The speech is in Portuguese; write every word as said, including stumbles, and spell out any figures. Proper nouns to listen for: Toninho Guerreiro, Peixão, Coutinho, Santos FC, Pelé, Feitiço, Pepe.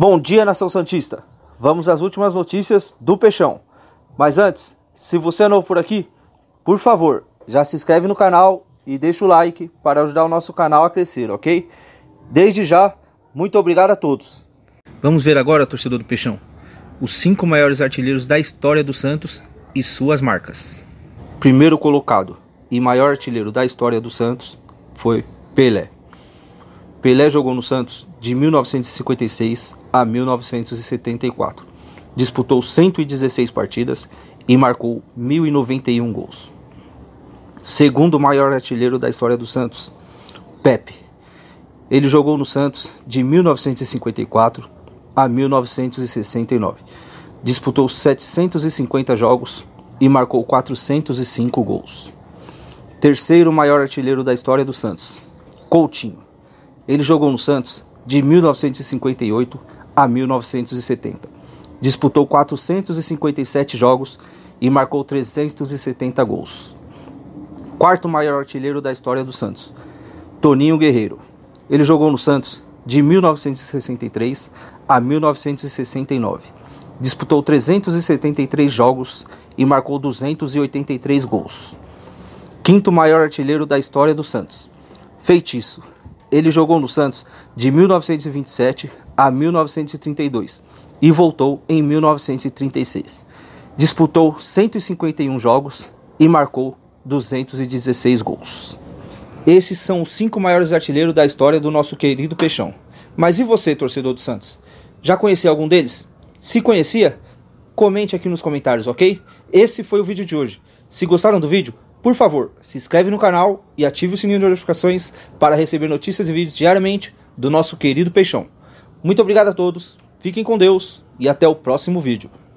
Bom dia, Nação Santista. Vamos às últimas notícias do Peixão. Mas antes, se você é novo por aqui, por favor, já se inscreve no canal e deixa o like para ajudar o nosso canal a crescer, ok? Desde já, muito obrigado a todos. Vamos ver agora, torcedor do Peixão, os cinco maiores artilheiros da história do Santos e suas marcas. Primeiro colocado e maior artilheiro da história do Santos foi Pelé. Pelé jogou no Santos de mil novecentos e cinquenta e seis a mil novecentos e setenta e quatro. Disputou cento e dezesseis partidas e marcou mil e noventa e um gols. Segundo maior artilheiro da história do Santos, Pepe. Ele jogou no Santos de mil novecentos e cinquenta e quatro a mil novecentos e sessenta e nove. Disputou setecentos e cinquenta jogos e marcou quatrocentos e cinco gols. Terceiro maior artilheiro da história do Santos, Coutinho. Ele jogou no Santos de mil novecentos e cinquenta e oito a mil novecentos e setenta. Disputou quatrocentos e cinquenta e sete jogos e marcou trezentos e setenta gols. Quarto maior artilheiro da história do Santos, Toninho Guerreiro. Ele jogou no Santos de mil novecentos e sessenta e três a mil novecentos e sessenta e nove. Disputou trezentos e setenta e três jogos e marcou duzentos e oitenta e três gols. Quinto maior artilheiro da história do Santos, Feitiço. Ele jogou no Santos de mil novecentos e vinte e sete a mil novecentos e trinta e dois e voltou em mil novecentos e trinta e seis. Disputou cento e cinquenta e um jogos e marcou duzentos e dezesseis gols. Esses são os cinco maiores artilheiros da história do nosso querido Peixão. Mas e você, torcedor do Santos? Já conhecia algum deles? Se conhecia, comente aqui nos comentários, ok? Esse foi o vídeo de hoje. Se gostaram do vídeo, por favor, se inscreve no canal e ative o sininho de notificações para receber notícias e vídeos diariamente do nosso querido Peixão. Muito obrigado a todos, fiquem com Deus e até o próximo vídeo.